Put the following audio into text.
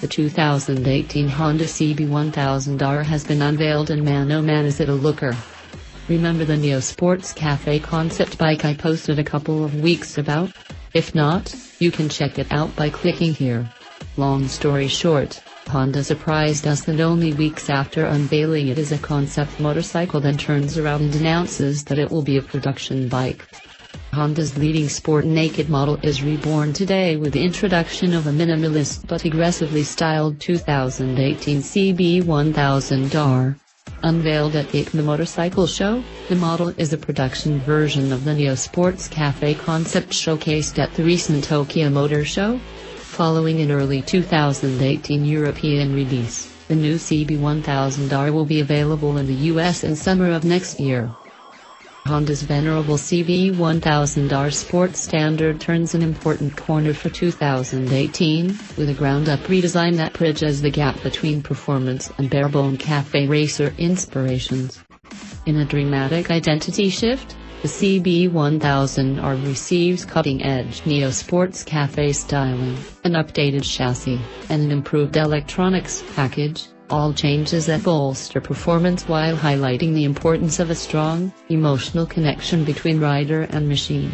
The 2018 Honda CB1000R has been unveiled, and man oh man is it a looker. Remember the Neo Sports Cafe concept bike I posted a couple of weeks about? If not, you can check it out by clicking here. Long story short, Honda surprised us that only weeks after unveiling it as a concept motorcycle, then turns around and announces that it will be a production bike. Honda's leading sport naked model is reborn today with the introduction of a minimalist but aggressively styled 2018 CB1000R. Unveiled at the EICMA Motorcycle Show, the model is a production version of the Neo Sports Cafe concept showcased at the recent Tokyo Motor Show. Following an early 2018 European release, the new CB1000R will be available in the US in summer of next year. Honda's venerable CB1000R Sport Standard turns an important corner for 2018, with a ground-up redesign that bridges the gap between performance and barebone cafe racer inspirations. In a dramatic identity shift, the CB1000R receives cutting-edge Neo Sports Cafe styling, an updated chassis, and an improved electronics package, all changes that bolster performance while highlighting the importance of a strong, emotional connection between rider and machine.